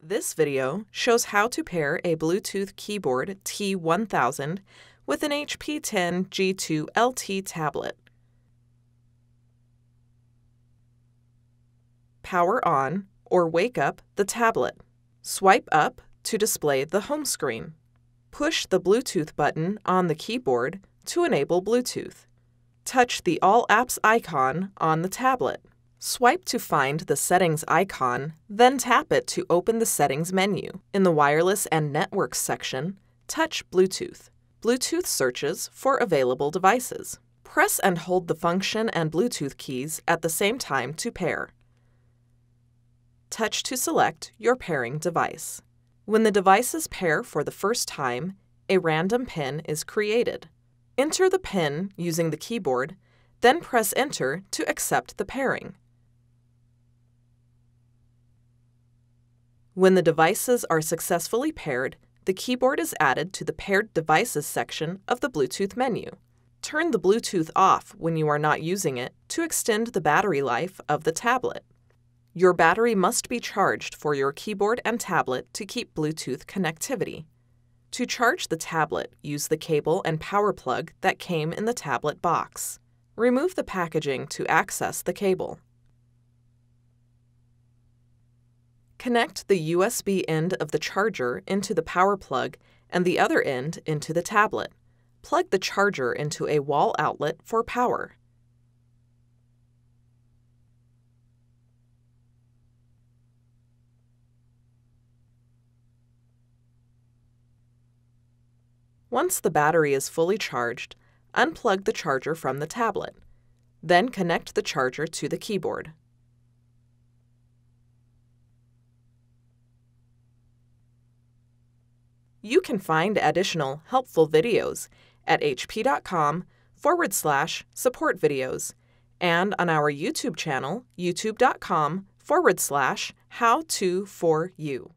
This video shows how to pair a Bluetooth keyboard T1000 with an HP 10 G2 LT tablet. Power on or wake up the tablet. Swipe up to display the home screen. Push the Bluetooth button on the keyboard to enable Bluetooth. Touch the All Apps icon on the tablet. Swipe to find the Settings icon, then tap it to open the Settings menu. In the Wireless and Networks section, touch Bluetooth. Bluetooth searches for available devices. Press and hold the function and Bluetooth keys at the same time to pair. Touch to select your pairing device. When the devices pair for the first time, a random PIN is created. Enter the PIN using the keyboard, then press Enter to accept the pairing. When the devices are successfully paired, the keyboard is added to the Paired Devices section of the Bluetooth menu. Turn the Bluetooth off when you are not using it to extend the battery life of the tablet. Your battery must be charged for your keyboard and tablet to keep Bluetooth connectivity. To charge the tablet, use the cable and power plug that came in the tablet box. Remove the packaging to access the cable. Connect the USB end of the charger into the power plug and the other end into the tablet. Plug the charger into a wall outlet for power. Once the battery is fully charged, unplug the charger from the tablet. Then connect the charger to the keyboard. You can find additional helpful videos at hp.com/support videos and on our YouTube channel, youtube.com/how-to-for-you.